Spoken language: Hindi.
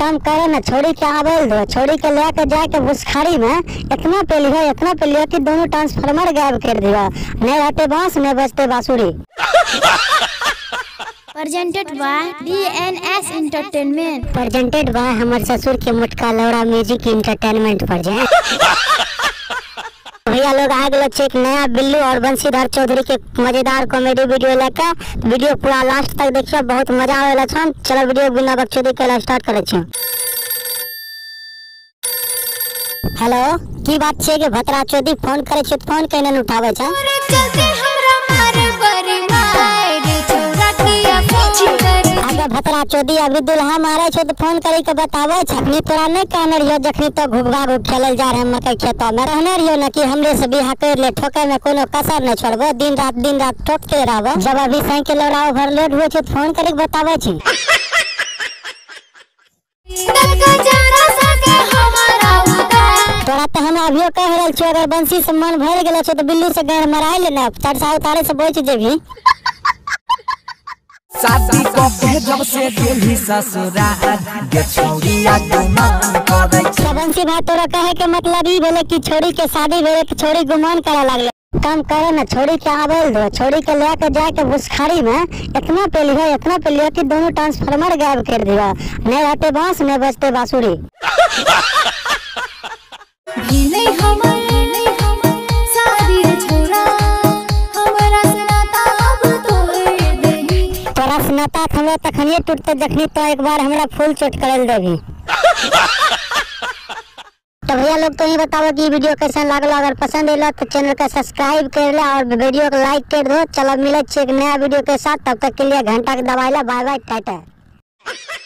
काम करे न छोड़ी के आवेल दो, छोड़ी के ले के जाके बुसखारी में इतना पे लिया कि दोनों ट्रांसफार्मर गायब कर दिया। नहीं रहते बांस में बजते बांसुरी। Presented by BNS entertainment. Presented by हमारे ससुर के मुटका लौड़ा म्यूजिक एंटरटेनमेंट। भैया लोग आ गए चेक नया बिल्लू और बंशीधर चौधरी के मजेदार कॉमेडी वीडियो लेकर। वीडियो पूरा लास्ट तक देखिए, बहुत मजा आवेला छन। चलो वीडियो बिना बकचोदी के स्टार्ट करे छी। हेलो की बात छे के भतरा चौधरी फोन करे छे, फोन कइने न उठावे छन। भतरा चौधरी अभी दुल्हा मारे छो तो फोन करी के बतावे छखनी तोरा नहीं कहने रहियो जखनी तो घुघवा घुघ खेलल जा रहे मकई खेतों में रहने रहियो न कि हमरे से बिहा कर ले। ठोके में कोनो कसर नहीं छोड़बो, दिन रात ठोकते रहबो। जब अभी साइकिल लौड़ाओ भर लोड हुए छो तो फोन करी के बतावे छी। तोरा तो हम अभियो कह रहल छी, अगर बंसी से मन भर गेल छो तो बिल्लू से गाड़ मराई लेना, तरसा उतारे से बोच जेभी। शादी को जब से दिल्ली ससुराल के छोड़िया गुमान करे छे। बंसी भाई तोरा कहे के मतलब ई भेले कि छोड़ी के शादी भेले कि छोड़ी गुमान करे लागले। काम करे न छोड़ी के आवेल दो, छोड़ी के ले के जाके बुसखारी में इतना पे लिया कि दोनों ट्रांसफार्मर गायब कर दिया। नहीं रहते बांस में बजते बांसुरी। नाता हमरा तखनिए टूटते जखनी तो एक बार हमरा फूल चोट करल देगी। तो भैया लोग तो ये बताओ कि वीडियो कैसा लागल, अगर पसंद आएगा तो चैनल का सब्सक्राइब कर ले और वीडियो को लाइक कर दो। चलो मिले एक नया वीडियो के साथ, तब तक के लिए घंटा के दबाइला। Bye bye Tata.